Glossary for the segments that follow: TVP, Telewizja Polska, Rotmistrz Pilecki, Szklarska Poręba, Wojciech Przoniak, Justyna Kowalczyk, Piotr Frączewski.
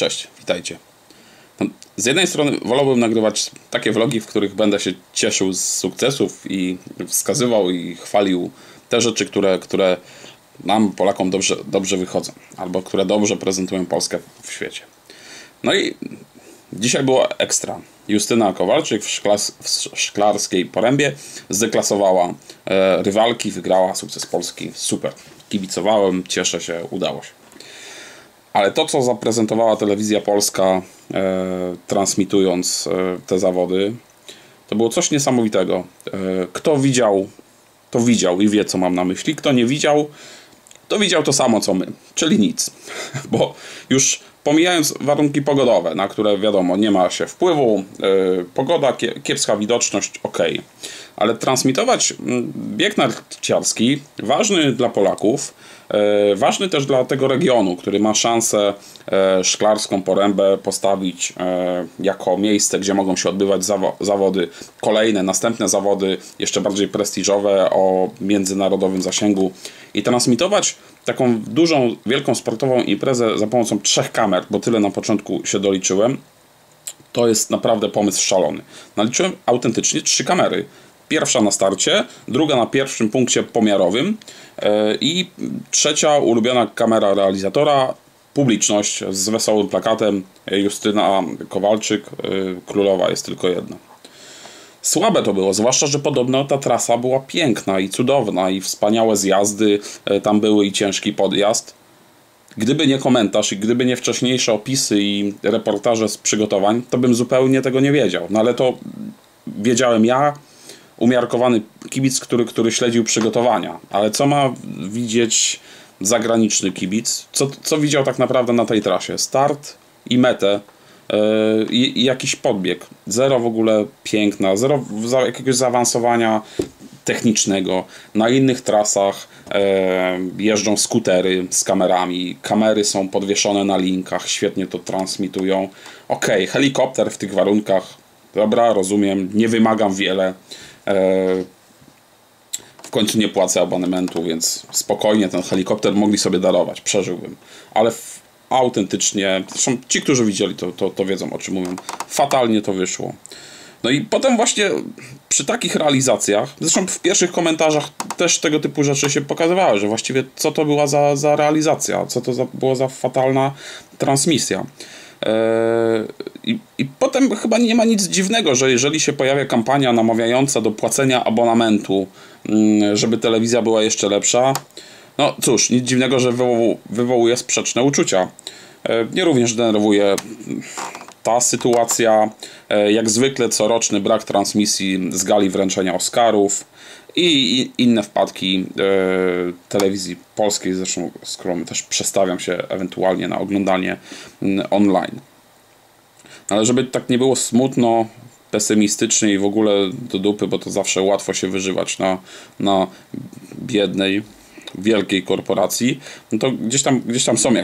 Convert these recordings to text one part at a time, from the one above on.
Cześć, witajcie. Z jednej strony wolałbym nagrywać takie vlogi, w których będę się cieszył z sukcesów i wskazywał i chwalił te rzeczy, które nam, Polakom, dobrze wychodzą, albo które dobrze prezentują Polskę w świecie. No i dzisiaj było ekstra. Justyna Kowalczyk w Szklarskiej Porębie zdeklasowała rywalki, wygrała sukces Polski. Super. Kibicowałem, cieszę się, udało się. Ale to, co zaprezentowała Telewizja Polska, transmitując te zawody, to było coś niesamowitego. Kto widział, to widział i wie, co mam na myśli. Kto nie widział, to widział to samo, co my. Czyli nic. Bo już pomijając warunki pogodowe, na które wiadomo, nie ma się wpływu, pogoda, kiepska widoczność, ok. Ale transmitować bieg narciarski, ważny dla Polaków, ważny też dla tego regionu, który ma szansę Szklarską Porębę postawić jako miejsce, gdzie mogą się odbywać zawody kolejne, następne zawody, jeszcze bardziej prestiżowe, o międzynarodowym zasięgu, i transmitować taką dużą, wielką sportową imprezę za pomocą 3 kamer, bo tyle na początku się doliczyłem. To jest naprawdę pomysł szalony. Naliczyłem autentycznie 3 kamery. Pierwsza na starcie, druga na pierwszym punkcie pomiarowym i trzecia ulubiona kamera realizatora, publiczność z wesołym plakatem: Justyna Kowalczyk, królowa jest tylko jedna. Słabe to było, zwłaszcza że podobno ta trasa była piękna i cudowna i wspaniałe zjazdy tam były i ciężki podjazd. Gdyby nie komentarz i gdyby nie wcześniejsze opisy i reportaże z przygotowań, to bym zupełnie tego nie wiedział. No ale to wiedziałem ja, umiarkowany kibic, który śledził przygotowania. Ale co ma widzieć zagraniczny kibic? Co widział tak naprawdę na tej trasie? Start i metę i jakiś podbieg. Zero w ogóle piękna, zero jakiegoś zaawansowania technicznego. Na innych trasach jeżdżą skutery z kamerami. Kamery są podwieszone na linkach, świetnie to transmitują. Okej, helikopter w tych warunkach. Dobra, rozumiem, nie wymagam wiele. W końcu nie płacę abonementu, więc spokojnie ten helikopter mogli sobie darować, przeżyłbym. Ale autentycznie, zresztą ci, którzy widzieli to wiedzą, o czym mówią, fatalnie to wyszło. No i potem właśnie przy takich realizacjach, zresztą w pierwszych komentarzach też tego typu rzeczy się pokazywały, że właściwie co to była za realizacja, co to była za fatalna transmisja. I potem chyba nie ma nic dziwnego, że jeżeli się pojawia kampania namawiająca do płacenia abonamentu, żeby telewizja była jeszcze lepsza, no cóż, nic dziwnego, że wywołuje sprzeczne uczucia. Mnie również denerwuje ta sytuacja, jak zwykle coroczny brak transmisji z gali wręczenia Oscarów i inne wpadki Telewizji Polskiej, zresztą z którą też przestawiam się ewentualnie na oglądanie online. Ale żeby tak nie było smutno, pesymistycznie i w ogóle do dupy, bo to zawsze łatwo się wyżywać na biednej, wielkiej korporacji, no to gdzieś tam są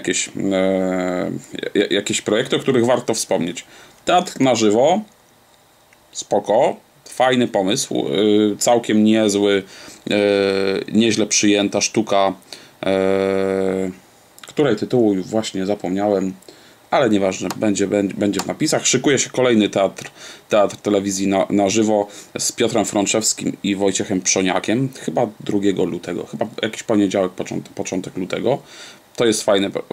jakieś projekty, o których warto wspomnieć. Teatr na żywo, spoko, fajny pomysł, całkiem niezły, nieźle przyjęta sztuka, której tytułu właśnie zapomniałem, ale nieważne, będzie w napisach. Szykuje się kolejny teatr telewizji na żywo z Piotrem Frączewskim i Wojciechem Przoniakiem, chyba 2 lutego, chyba jakiś poniedziałek, początek lutego. To jest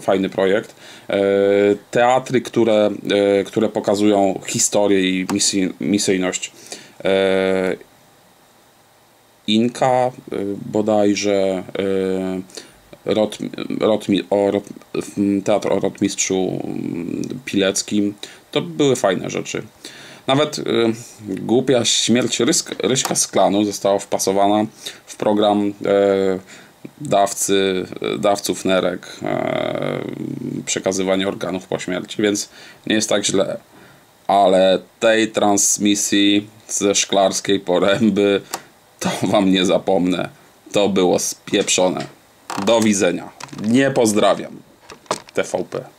fajny projekt. Teatry, które pokazują historię i misyjność Inka bodajże, teatr o Rotmistrzu Pileckim. To były fajne rzeczy. Nawet głupia śmierć Ryśka z Klanu została wpasowana w program dawców nerek, przekazywanie organów po śmierci, więc nie jest tak źle. Ale tej transmisji ze Szklarskiej Poręby to wam nie zapomnę. To było spieprzone. Do widzenia. Nie pozdrawiam. TVP.